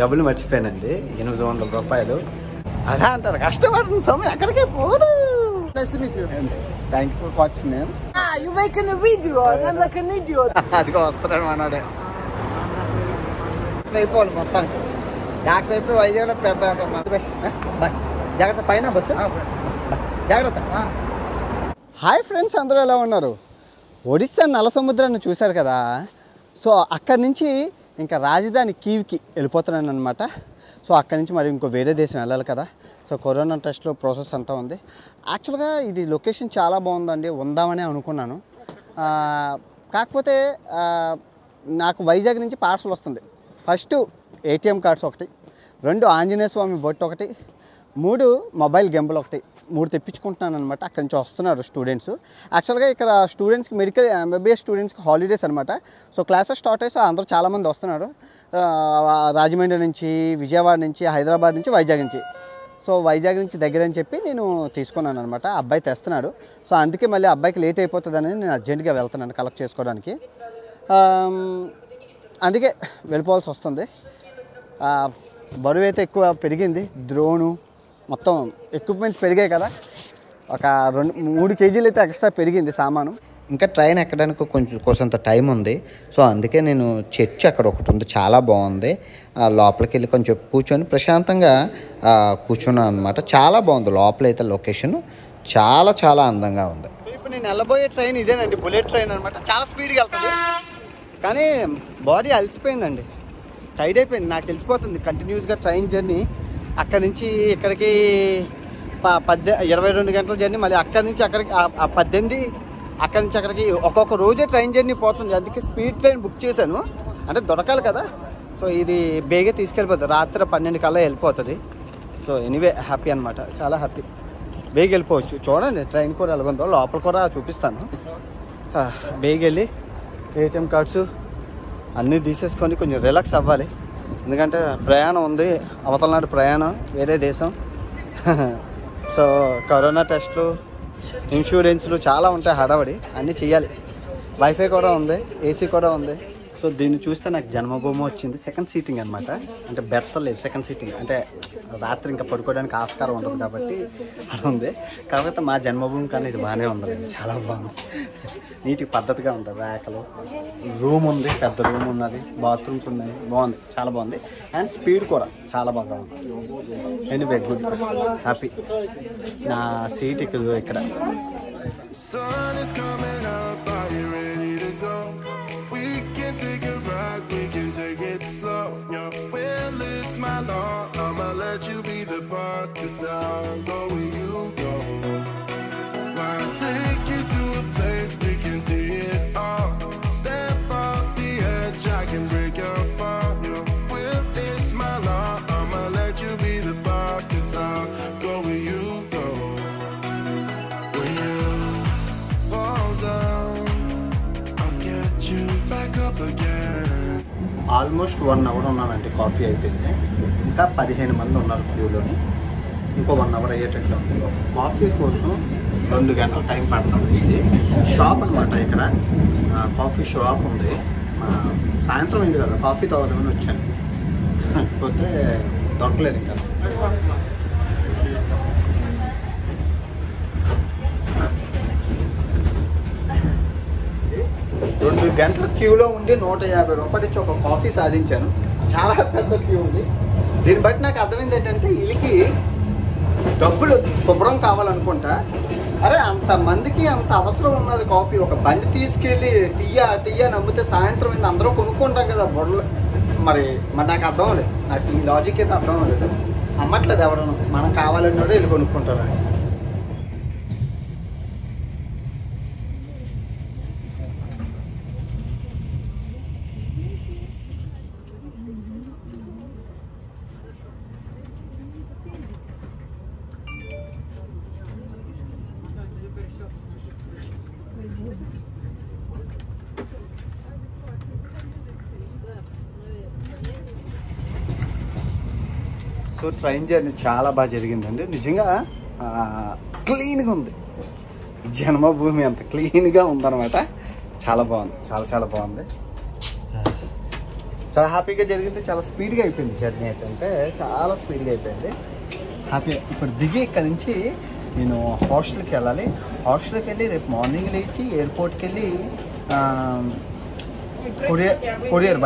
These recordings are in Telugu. డబ్బులు మర్చిపోయానండి 800 రూపాయలు. అలా అంటారు కష్టపడుతుంది సమయం అక్కడికే పోదు. Thank you for watching. You making a video and like an idiot. అదిగో వస్తున్నాడు మనోడే. అయిపోవాలి మొత్తానికి జాగ్రత్త అయిపోయి వైజాగ్లో పెద్ద బాయ్ జాగ్రత్త పైన బస్సు జాగ్రత్త. హాయ్ ఫ్రెండ్స్, అందరూ ఎలా ఉన్నారు? ఒడిస్సా నల్ల సముద్రాన్ని చూశారు కదా, సో అక్కడి నుంచి ఇంకా రాజధాని కీవ్కి వెళ్ళిపోతున్నాను అనమాట. సో అక్కడి నుంచి మరి ఇంకో వేరే దేశం వెళ్ళాలి కదా, సో కరోనా టెస్ట్లో ప్రాసెస్ అంతా ఉంది. యాక్చువల్గా ఇది లొకేషన్ చాలా బాగుందండి, ఉందామనే అనుకున్నాను. కాకపోతే నాకు వైజాగ్ నుంచి పార్సల్ వస్తుంది. ఫస్ట్ ATM కార్డ్స్ ఒకటి, 2 ఆంజనేయ స్వామి బొట్టు ఒకటి, 3 మొబైల్ గెంబుల్ ఒకటి, 3 తెప్పించుకుంటున్నాను అనమాట. అక్కడి నుంచి వస్తున్నారు స్టూడెంట్స్. యాక్చువల్గా ఇక్కడ స్టూడెంట్స్కి మెడికల్ MBBS స్టూడెంట్స్కి హాలిడేస్ అనమాట. సో క్లాసెస్ స్టార్ట్ అయ్యి అందరూ చాలామంది వస్తున్నారు, రాజమండ్రి నుంచి, విజయవాడ నుంచి, హైదరాబాద్ నుంచి, వైజాగ్ నుంచి. సో వైజాగ్ నుంచి దగ్గర అని చెప్పి నేను తీసుకున్నాను అనమాట. అబ్బాయి తెస్తున్నాడు, సో అందుకే మళ్ళీ అబ్బాయికి లేట్ అయిపోతుందని నేను అర్జెంటుగా వెళ్తున్నాను కలెక్ట్ చేసుకోవడానికి, అందుకే వెళ్ళిపోవాల్సి వస్తుంది. బరువు అయితే ఎక్కువ పెరిగింది, డ్రోను మొత్తం ఎక్విప్మెంట్స్ పెరిగాయి కదా, ఒక 2-3 కేజీలు అయితే ఎక్స్ట్రా పెరిగింది సామాను. ఇంకా ట్రైన్ ఎక్కడానికి కొంచెం కొంత టైం ఉంది, సో అందుకే నేను చర్చ్ అక్కడ ఒకటి ఉంది చాలా బాగుంది, లోపలికి వెళ్ళి కొంచెం కూర్చొని ప్రశాంతంగా కూర్చున్నాను అనమాట. చాలా బాగుంది లోపలైతే లొకేషన్, చాలా చాలా అందంగా ఉంది. ఇప్పుడు నేను వెళ్ళబోయే ట్రైన్ ఇదేనండి, బుల్లెట్ ట్రైన్ అనమాట. చాలా స్పీడ్గా వెళ్తుంది కానీ బాడీ అలసిపోయిందండి, టైర్డ్ అయిపోయింది. నాకు తెలిసిపోతుంది కంటిన్యూస్గా ట్రైన్ జర్నీ, అక్కడి నుంచి ఇక్కడికి 22 గంటల జర్నీ, మళ్ళీ అక్కడి నుంచి అక్కడికి 18, అక్కడి నుంచి అక్కడికి ఒక్కొక్క రోజే ట్రైన్ జర్నీ పోతుంది. అందుకే స్పీడ్ ట్రైన్ బుక్ చేశాను, అంటే దొరకాలి కదా, సో ఇది బేగే తీసుకెళ్ళిపోతుంది, రాత్రి 12 కల్లా వెళ్ళిపోతుంది. సో ఎనీవే హ్యాపీ అనమాట, చాలా హ్యాపీ. బేగ్ వెళ్ళిపోవచ్చు, చూడండి ట్రైన్ కూడా ఎలాగుందో, లోపల కూడా చూపిస్తాను. బేగ్ వెళ్ళి ATM కార్డ్స్ అన్నీ తీసేసుకొని కొంచెం రిలాక్స్ అవ్వాలి, ఎందుకంటే ప్రయాణం ఉంది, అవతల నాడు ప్రయాణం, వేరే దేశం. సో కరోనా టెస్ట్లు, ఇన్సూరెన్స్లు చాలా ఉంటాయి, హడావడి అన్నీ చేయాలి. వైఫై కూడా ఉంది, AC కూడా ఉంది. సో దీన్ని చూస్తే నాకు జన్మభూమి వచ్చింది, 2nd సీటింగ్ అనమాట. అంటే బెర్త్ లేదు, 2nd సీటింగ్ అంటే రాత్రి ఇంకా పడుకోవడానికి ఆస్కారం ఉంటుంది కాబట్టి అలా ఉంది. కాకపోతే మా జన్మభూమి కానీ ఇది బాగానే ఉంది, చాలా బాగుంది, నీట్గా పద్ధతిగా ఉంది. ర్యాకలు, రూమ్ ఉంది, పెద్ద రూమ్ ఉన్నది, బాత్రూమ్స్ ఉన్నాయి, బాగుంది, చాలా బాగుంది. అండ్ స్పీడ్ కూడా చాలా బాగా ఉంది. Anyway good, happy. నా సీట్ ఇక్కడ. Cause I'll go where you go. I'll take you to a place we can see it all. Step off the edge, I can break your fall. Your will is my law, I'ma let you be the boss. Cause I'll go where you go. When you fall down, I'll get you back up again. Almost 1 hour ఉన్నానండి, కాఫీ అయిపోయింది. ఇంకా 15 మంది ఉన్నారు క్యూలోని, ఇంకో 1 అవర్ అయ్యేటట్లు ఉంది. కాఫీ కోసం 2 గంటల టైం పడుతుంది. ఇది షాప్ అనమాట, ఇక్కడ కాఫీ షాప్ ఉంది. సాయంత్రం అయింది కదా, కాఫీ తాగుదామని వచ్చాను, కాకపోతే దొరకలేదు. ఇంకా రెండు గంటల క్యూలో ఉండి 150 రూపాయలు ఇచ్చి ఒక కాఫీ సాధించాను. చాలా పెద్ద క్యూ ఉంది. దీన్ని బట్టి నాకు అర్థమైంది ఏంటంటే వీళ్ళకి డబ్బులు శుభ్రం కావాలనుకుంటా. అరే అంతమందికి అంత అవసరం ఉన్నది కాఫీ, ఒక బండి తీసుకెళ్ళి టీయా నమ్మితే సాయంత్రం అయింది అందరూ కొనుక్కుంటాం కదా బొడలు. మరి నాకు అర్థం అవ్వలేదు, నాకు ఈ లాజిక్ అయితే అర్థం అవ్వలేదు. అమ్మట్లేదు ఎవరను, మనం కావాలన్నా వీళ్ళు కొనుక్కుంటారు. సో ట్రైన్ జర్నీ చాలా బాగా జరిగిందండి, నిజంగా క్లీన్గా ఉంది, జన్మభూమి అంత క్లీన్గా ఉందన్నమాట. చాలా బాగుంది, చాలా చాలా బాగుంది. చాలా హ్యాపీగా జరిగింది, చాలా స్పీడ్గా అయిపోయింది జర్నీ అయితే, అంటే చాలా స్పీడ్గా అయిపోయింది హ్యాపీగా. ఇప్పుడు దిగి ఇక్కడ నుంచి నేను హాస్టల్కి వెళ్ళాలి, హాస్టల్కి వెళ్ళి రేపు మార్నింగ్ లేచి ఎయిర్పోర్ట్కి వెళ్ళి కొరియర్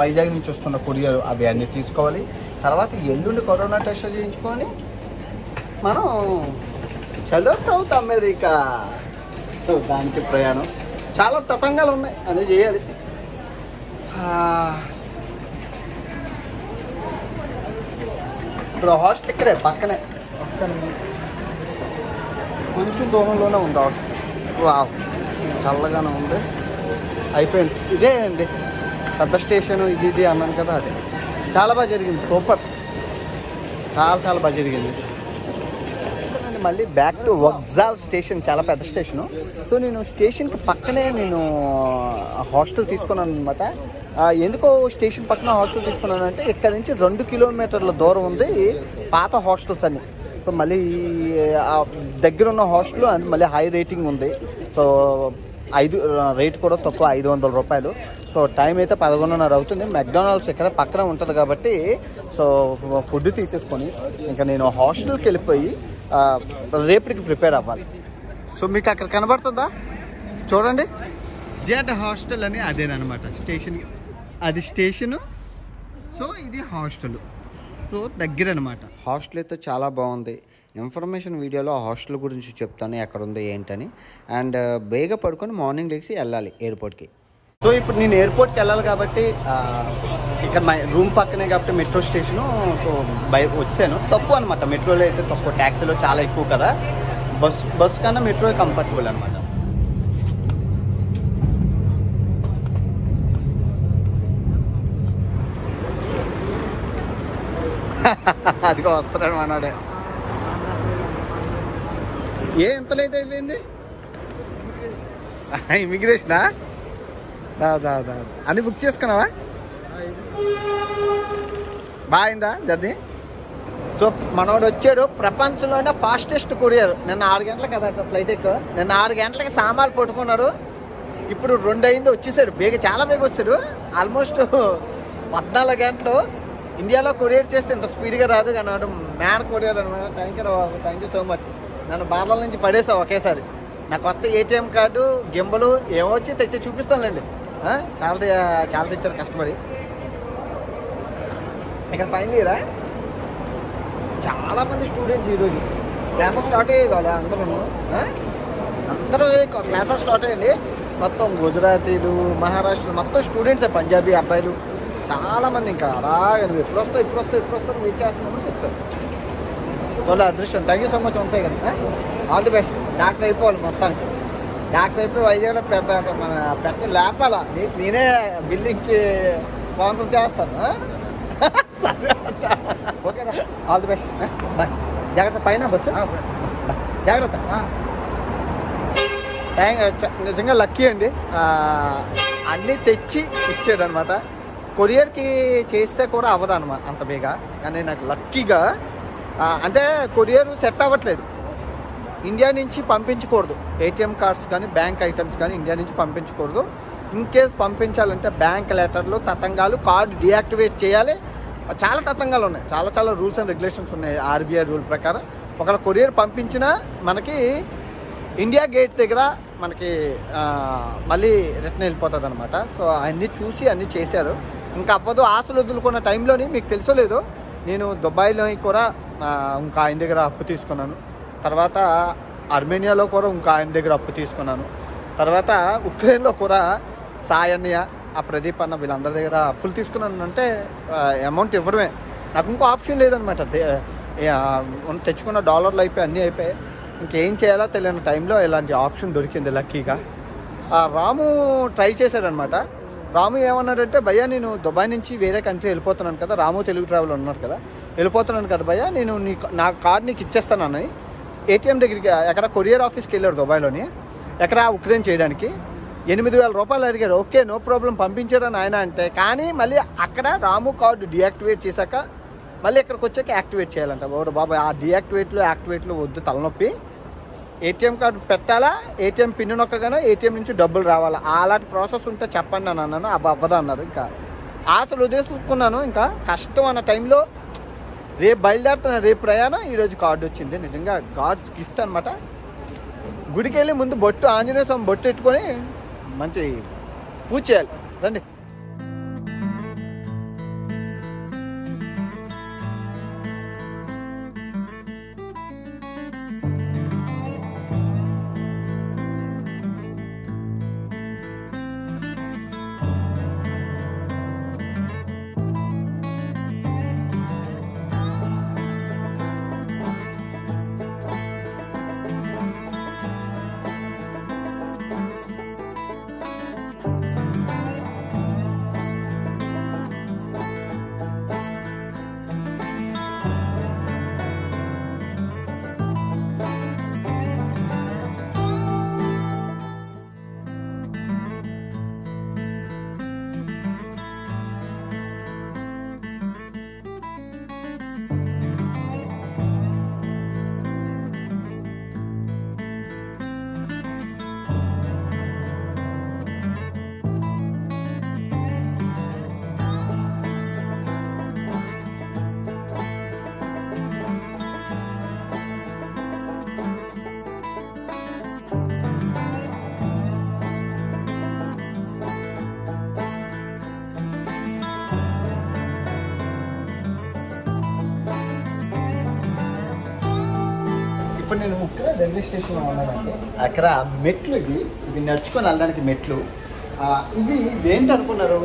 వైజాగ్ నుంచి వస్తున్న కొరియర్ అవి అన్నీ తీసుకోవాలి. తర్వాత ఎల్లుండి కరోనా టెస్ట్ చేయించుకొని మనం చలో సౌత్ అమెరికా, దానికి ప్రయాణం. చాలా తతంగాలు ఉన్నాయి, అదే చేయాలి. ఇప్పుడు హాస్టల్ ఇక్కడే పక్కనే, కొంచెం దూరంలోనే ఉంది హాస్టల్. వావ్ చల్లగానే ఉంది. అయిపోయింది, ఇదే అండి పెద్ద స్టేషన్, ఇది ఇది అన్నాను కదా అదే. చాలా బాగా జరిగింది, సూపర్, చాలా చాలా బాగా జరిగింది. మళ్ళీ బ్యాక్ టు వగ్జాల్ స్టేషన్, చాలా పెద్ద స్టేషను. సో నేను స్టేషన్కి పక్కనే నేను హాస్టల్ తీసుకున్నాను అనమాట. ఎందుకో స్టేషన్ పక్కన హాస్టల్ తీసుకున్నాను అంటే ఇక్కడ నుంచి 2 కిలోమీటర్ల దూరం ఉంది పాత హాస్టల్స్ అని. సో మళ్ళీ దగ్గర ఉన్న హాస్టల్ అది మళ్ళీ హై రేటింగ్ ఉంది. సో రేట్ కూడా తక్కువ, 500 రూపాయలు. సో టైం అయితే 11:30 అవుతుంది. మెక్డానల్డ్స్ ఇక్కడ పక్కన ఉంటుంది కాబట్టి సో ఫుడ్ తీసేసుకొని ఇంకా నేను హాస్టల్కి వెళ్ళిపోయి రేపటికి ప్రిపేర్ అవ్వాలి. సో మీకు అక్కడ కనబడుతుందా చూడండి, జెట్ హాస్టల్ అని, అదేనమాట స్టేషన్, అది స్టేషను. సో ఇది హాస్టల్, సో దగ్గర అనమాట. హాస్టల్ అయితే చాలా బాగుంది. ఇన్ఫర్మేషన్ వీడియోలో హాస్టల్ గురించి చెప్తాను, ఎక్కడ ఉంది ఏంటని. అండ్ బేగా పడుకొని మార్నింగ్ లేచి వెళ్ళాలి ఎయిర్పోర్ట్కి. సో ఇప్పుడు నేను ఎయిర్పోర్ట్కి వెళ్ళాలి కాబట్టి ఇక్కడ మా రూమ్ పక్కనే కాబట్టి మెట్రో స్టేషను. సో బయట వచ్చాను, తక్కువ అనమాట మెట్రోలో అయితే, తక్కువ ట్యాక్సీలో చాలా ఎక్కువ కదా, బస్సు కన్నా మెట్రో కంఫర్టబుల్ అనమాట. అదిగో వస్తున్నాడు అన్నాడే. ఏ ఎంత లేట్ అయిపోయింది, ఇమిగ్రేషనా? దాదా అన్ని బుక్ చేసుకున్నావా? బాయిందా జర్నీ? సో మనోడు వచ్చాడు, ప్రపంచంలోనే ఫాస్టెస్ట్ కొరియర్. నిన్న 6 గంటలకు కదా ఫ్లైట్ ఎక్కువ, నిన్న 6 గంటలకి సామాన్లు పట్టుకున్నాడు, ఇప్పుడు 2 అయింది వచ్చేసాడు. చాలా బేగ వచ్చాడు, ఆల్మోస్ట్ 14 గంటలు. ఇండియాలో కొరియర్ చేస్తే ఇంత స్పీడ్గా రాదు కానీ అటు మ్యాన్ కొరియర్ అనమాట. థ్యాంక్ యూ బాబు, థ్యాంక్ యూ సో మచ్. నన్ను బాధల నుంచి పడేసావు ఒకేసారి. నా కొత్త ఏటీఎం కార్డు గింబలు ఏమో వచ్చి తెచ్చి చూపిస్తానులేండి. చాలా చాలా తెచ్చారు కష్టపడి. ఇక్కడ ఫైనల్ ఇయరా చాలామంది స్టూడెంట్స్ ఈరోజు క్లాసెస్ స్టార్ట్ అయ్యాయి కదా, అందరూ క్లాసెస్ స్టార్ట్ అయ్యండి. మొత్తం గుజరాతీలు, మహారాష్ట్రలు, మొత్తం స్టూడెంట్సే, పంజాబీ అబ్బాయిలు చాలామంది. ఇంకా అలాగే నువ్వు ఎప్పుడు వస్తావు వెయిట్ చేస్తున్నావు చెప్తావు. వాళ్ళ అదృష్టం. థ్యాంక్ యూ సో మచ్ ఉంటాయి కదా, ఆల్ ది బెస్ట్. డాక్టర్ అయిపోవాలి మొత్తానికి, డాక్టర్ అయిపోయి వైద్యంలో పెద్ద మన పెద్ద లేపాలా, నేనే బిల్డింగ్కి స్పాన్సర్ చేస్తాను. సరే ఓకేనా, ఆల్ ది బెస్ట్, బాయ్. జాగ్రత్త పైన బస్సు, జాగ్రత్త. నిజంగా లక్కీ అండి, అన్నీ తెచ్చి ఇచ్చాడు అనమాట. కొరియర్కి చేస్తే కూడా అవ్వదు అనమాట అంత బేగా, కానీ నాకు లక్కీగా అంటే కొరియర్ సెట్ అవ్వట్లేదు. ఇండియా నుంచి పంపించకూడదు ఏటీఎం కార్డ్స్ కానీ బ్యాంక్ ఐటమ్స్ కానీ ఇండియా నుంచి పంపించకూడదు. ఇన్ కేస్ పంపించాలంటే బ్యాంక్ లెటర్లు, తతంగాలు, కార్డు డియాక్టివేట్ చేయాలి. చాలా తతంగాలు ఉన్నాయి, చాలా రూల్స్ అండ్ రెగ్యులేషన్స్ ఉన్నాయి ఆర్బీఐ రూల్ ప్రకారం. ఒకవేళ కొరియర్ పంపించినా మనకి ఇండియా గేట్ దగ్గర మనకి మళ్ళీ రిటర్న్ వెళ్ళిపోతుంది అనమాట. సో అన్నీ చూసి అన్నీ చేశారు. ఇంకా అవ్వదు ఆశలు వదులుకున్న టైంలోని మీకు తెలుసలేదు, నేను దుబాయ్లో కూడా ఇంకా ఆయన దగ్గర అప్పు తీసుకున్నాను. తర్వాత అర్మేనియాలో కూడా ఇంకా ఆయన దగ్గర అప్పు తీసుకున్నాను. తర్వాత ఉక్రెయిన్లో కూడా సాయన్య, ఆ ప్రదీప్ అన్న వీళ్ళందరి దగ్గర అప్పులు తీసుకున్నాను. అంటే అమౌంట్ ఇవ్వడమే, నాకు ఇంకో ఆప్షన్ లేదనమాట. తెచ్చుకున్న డాలర్లు అయిపోయి అన్నీ అయిపోయాయి, ఇంకేం చేయాలో తెలియని టైంలో ఇలాంటి ఆప్షన్ దొరికింది లక్కీగా. రాము ట్రై చేశాడనమాట. రాము ఏమన్నాడంటే, భయ్యా నేను దుబాయ్ నుంచి వేరే కంట్రీ వెళ్ళిపోతున్నాను కదా, రాము తెలుగు ట్రావెల్ ఉన్నారు కదా, వెళ్ళిపోతున్నాను కదా భయ్యా, నేను నా కార్ నీకు ఇచ్చేస్తానని ఏటీఎం దగ్గరికి ఎక్కడ కొరియర్ ఆఫీస్కి వెళ్ళాడు దుబాయ్లోని, ఎక్కడ ఉక్రెయిన్ చేయడానికి. 8,000 రూపాయలు అడిగాడు. ఓకే నో ప్రాబ్లం పంపించారని ఆయన అంటే, కానీ మళ్ళీ అక్కడ రాము కార్డు డియాక్టివేట్ చేశాక మళ్ళీ ఇక్కడికి వచ్చాక యాక్టివేట్ చేయాలంట. ఓడు బాబాయ్ ఆ డియాక్టివేట్లు యాక్టివేట్లు వద్దు తలనొప్పి, ఏటీఎం కార్డు పెట్టాలా, ఏటీఎం పిన్ నొక్కగానే ఏటీఎం నుంచి డబ్బులు రావాలా, అలాంటి ప్రాసెస్ ఉంటే చెప్పండి అని అన్నాను. అవి అవ్వదు అన్నారు. ఇంకా ఆశలు వదిలేసుకున్నాను. ఇంకా కష్టం అన్న టైంలో రేపు బయలుదేరుతున్న రేపు ప్రయాణం ఈరోజు కార్డు వచ్చింది. నిజంగా గాడ్స్ గిఫ్ట్ అనమాట. గుడికి వెళ్ళి ముందు బొట్టు ఆంజనేయ స్వామి బొట్టు పెట్టుకొని మంచి పూజ చేయాలి రండి. ఇప్పుడు నేను రైల్వే స్టేషన్లో ఉన్నానండి. అక్కడ మెట్లు ఇవి నడుచుకొని వెళ్ళడానికి మెట్లు. ఇవి ఏంటనుకున్నారు,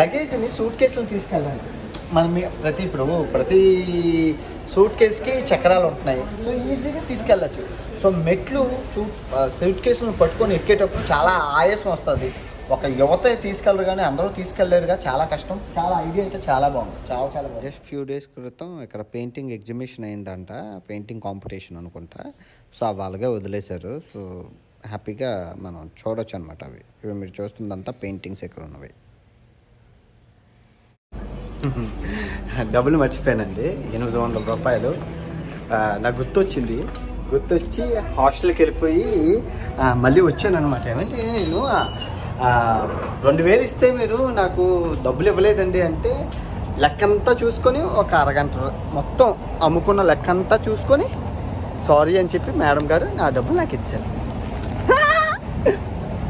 లగేజ్ని సూట్ కేసులు తీసుకెళ్ళాలి మనం. ప్రతి సూట్ కేసుకి చక్రాలు ఉంటున్నాయి, సో ఈజీగా తీసుకెళ్ళచ్చు. సో మెట్లు సూట్ కేసులను పట్టుకొని ఎక్కేటప్పుడు చాలా ఆయాసం వస్తుంది. ఒక యువత తీసుకెళ్ళరు కానీ అందరూ తీసుకెళ్ళలేరుగా, చాలా కష్టం. చాలా ఐడియా అయితే చాలా బాగుంది, చాలా బాగుంది. జస్ట్ ఫ్యూ డేస్ క్రితం ఇక్కడ పెయింటింగ్ ఎగ్జిబిషన్ అయిందంట, పెయింటింగ్ కాంపిటీషన్ అనుకుంటా. సో అవి అలాగే వదిలేశారు. సో హ్యాపీగా మనం చూడొచ్చు అనమాట. అవి ఇవి మీరు చూస్తుందంతా పెయింటింగ్స్ ఇక్కడ ఉన్నవి. డబ్బులు మర్చిపోయానండి, 800 రూపాయలు నాకు గుర్తొచ్చి హాస్టల్కి వెళ్ళిపోయి మళ్ళీ వచ్చాను అనమాట. ఏమంటే నేను 2000 ఇస్తే మీరు నాకు డబ్బులు ఇవ్వలేదండి అంటే, లెక్కంతా చూసుకొని ఒక అరగంట మొత్తం అమ్ముకున్న లెక్కంతా చూసుకొని సారీ అని చెప్పి మేడం గారు నా డబ్బులు నాకు ఇచ్చారు.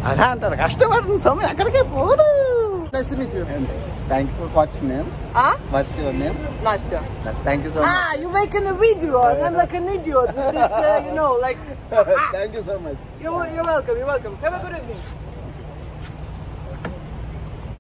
అలా అంటారు, కష్టపడుతుంది స్వామి ఎక్కడికే పోదు. Thank you for watching him. What's your name? Nastya. Thank you so much. You're making a video and I'm like an idiot with this, you know, like. Thank you so much. You're welcome, you're welcome. Have a good evening.